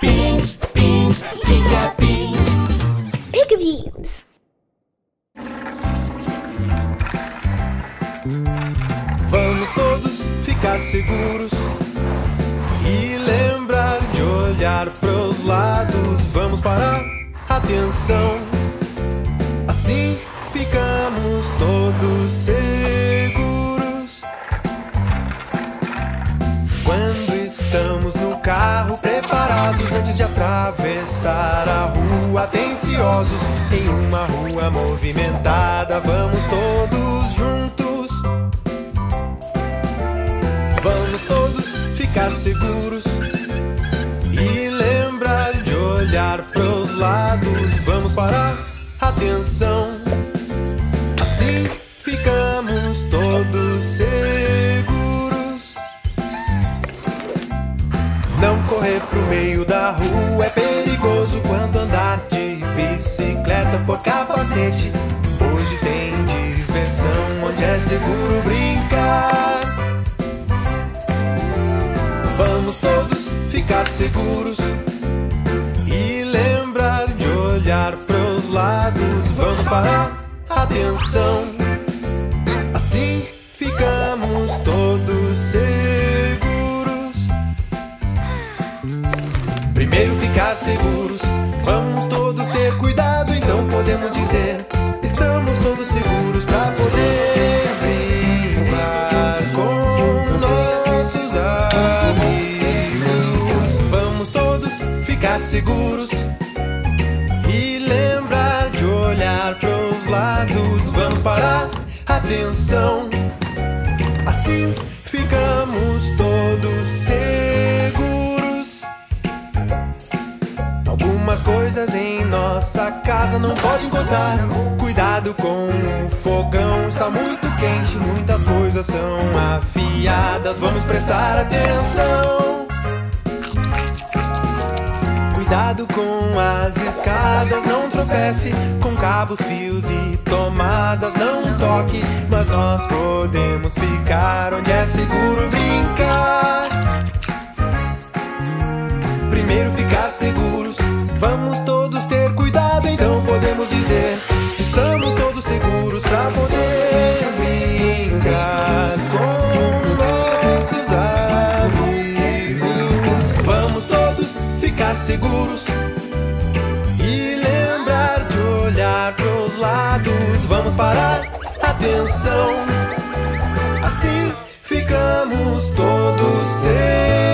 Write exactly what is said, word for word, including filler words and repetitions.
Beans, beans, pica beans. Pica beans. Vamos todos ficar seguros e lembrar de olhar pros lados. Vamos parar, atenção, assim ficamos todos seguros. Quando estamos no carro, preparados antes de atravessar a rua, atenciosos em uma rua movimentada, vamos todos juntos. Vamos todos ficar seguros e lembrar de olhar pros lados. Vamos parar, atenção, assim ficamos todos seguros. Não correr pro meio da rua é perigoso quando andar de bicicleta por capacete. Hoje tem diversão onde é seguro brincar. Vamos todos ficar seguros e lembrar de olhar pros lados. Vamos parar, atenção, assim ficamos todos seguros. Primeiro ficar seguros, vamos todos ter cuidado, então podemos dizer: estamos todos seguros pra poder brincar com nossos amigos. Vamos todos ficar seguros e lembrar de olhar pro lados, vamos parar, atenção, assim ficamos todos seguros. Algumas coisas em nossa casa não pode encostar. Cuidado com o fogão, está muito quente, muitas coisas são afiadas, vamos prestar atenção. Cuidado com as escadas, não tropece com cabos, fios e tomadas, não toque, mas nós podemos ficar onde é seguro brincar. Primeiro ficar seguros, vamos todos ter cuidado, então podemos dizer: estamos todos seguros pra poder brincar com nossos amigos. Vamos todos ficar seguros e lembrar de olhar pros lados. Vamos parar, atenção, assim ficamos todos seguros.